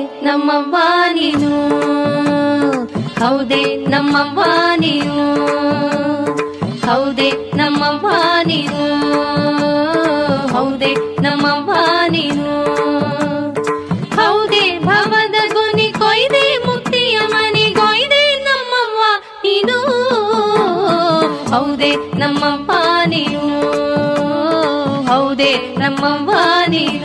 ಹೌದೇ ನಮ್ಮವ್ವ ನೀನು, ಹೌದೇ ನಮ್ಮವ್ವ ನೀನು, ಹೌದೇ ನಮ್ಮವ್ವ ನೀನು, ಹೌದೇ ನಮ್ಮವ್ವ ನೀನು. ಹೌದೇ ಭವದ ಗೊನಿ ಕೊಯ್ದೆ ಮುಕ್ತಿಯ ಮನೆಗೊಯ್ದೆ ನಮ್ಮವ್ವ ನೀನು, ಹೌದೇ ನಮ್ಮವ್ವ ನೀನು, ಹೌದೇ ನಮ್ಮವ್ವ ನೀನು.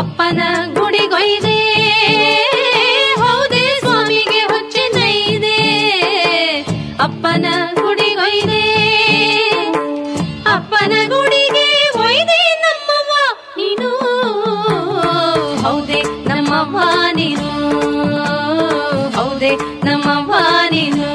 ಅಪ್ಪನ ಗುಡಿಗೊಯ್ದೆ ಹೌದೇ ಸ್ವಾಮಿಗೆ ಹೊಚ್ಚೆ ನೈದೆ, ಅಪ್ಪನ ಗುಡಿಗೊಯ್ದೆ, ಅಪ್ಪನ ಗುಡಿಗೆ ಒಯ್ದೆ ನಮ್ಮವ್ವ ನೀನು, ಹೌದೇ ನಮ್ಮವ್ವ ನೀನು, ಹೌದೇ ನಮ್ಮವ್ವ ನೀನು.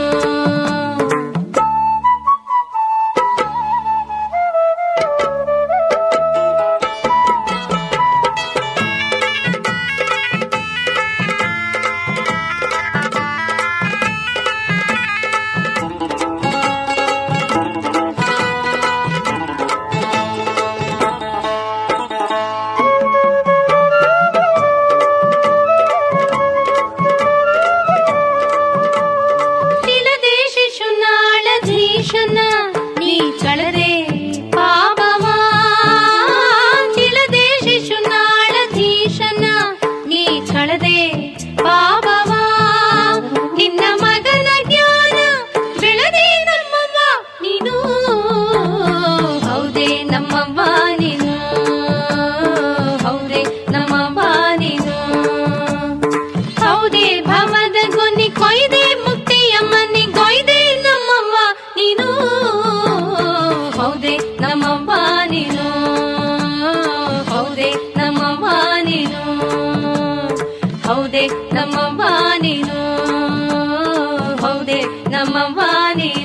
ಹೌದೇ ನಮ್ಮವ್ವ ನೀನು, ಹೌದೇ ನಮ್ಮವ್ವ ನೀನು.